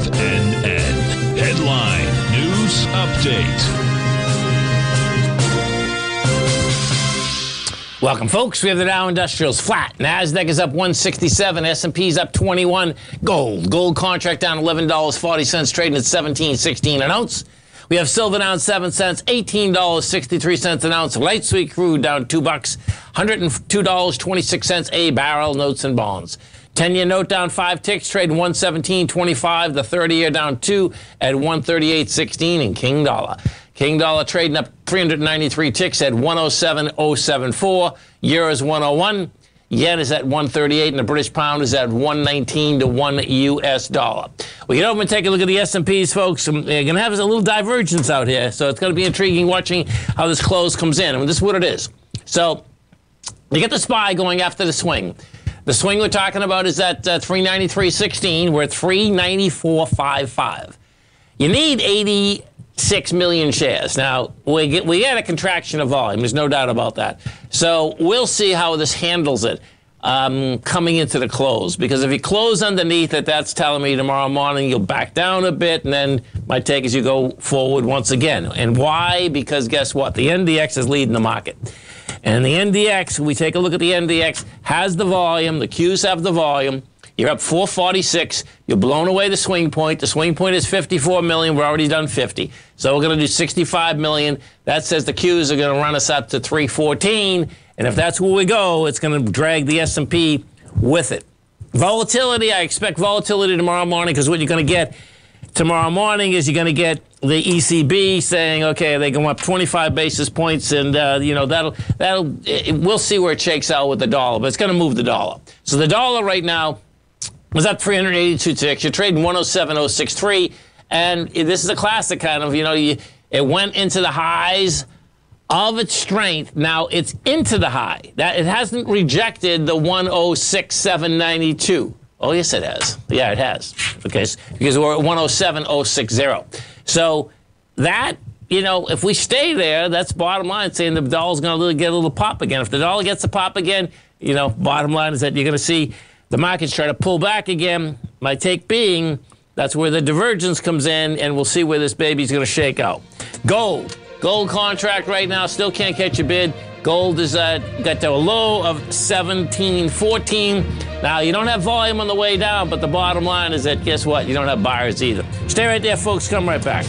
FNN. Headline News Update. Welcome, folks. We have the Dow Industrials flat. Nasdaq is up 167. S&P is up 21. Gold contract down $11.40, trading at 17.16 an ounce. We have silver down 7 cents, $18.63 an ounce. Light sweet crude down $2, $102.26 a barrel. Notes and bonds. 10-year note down 5 ticks, trading 117.25. The 30-year down 2 at 138.16. And King dollar trading up 393 ticks at 107.074. Euro is 101. Yen is at 138, and the British pound is at 119 to 1 U.S. dollar. We can open and take a look at the S&Ps, folks. They're going to have a little divergence out here, so it's going to be intriguing watching how this close comes in. I mean, this is what it is. So you get the SPY going after the swing. The swing we're talking about is at 393.16. We're at 394.55. You need 86 million shares. Now, we had a contraction of volume. There's no doubt about that. So we'll see how this handles it coming into the close, because if you close underneath it, that's telling me tomorrow morning you'll back down a bit, and then my take is you go forward once again. And why? Because guess what? The NDX is leading the market. And the NDX, we take a look at the NDX, has the volume. The Qs have the volume. You're up 446. You're blown away the swing point. The swing point is 54 million. We're already done 50. So we're going to do 65 million. That says the Qs are going to run us up to 314. And if that's where we go, it's going to drag the S&P with it. Volatility, I expect volatility tomorrow morning, because what you're going to get tomorrow morning is you're going to get the ECB saying, okay, they go up 25 basis points, and you know, we'll see where it shakes out with the dollar, but it's going to move the dollar. So the dollar right now was up 382 ticks. You're trading 107.063, and this is a classic kind of, you know, it went into the highs of its strength. Now it's into the high. That it hasn't rejected the 106.792. Oh, yes, it has. Yeah, it has. Okay, because we're at 107.060. So that, you know, if we stay there, that's bottom line, saying the dollar's going to get a little pop again. If the dollar gets a pop again, you know, bottom line is that you're going to see the markets try to pull back again. My take being that's where the divergence comes in, and we'll see where this baby's going to shake out. Gold contract right now, still can't catch a bid. Gold is got to a low of 17.14. Now, you don't have volume on the way down, but the bottom line is that, guess what? You don't have buyers either. Stay right there, folks. Come right back.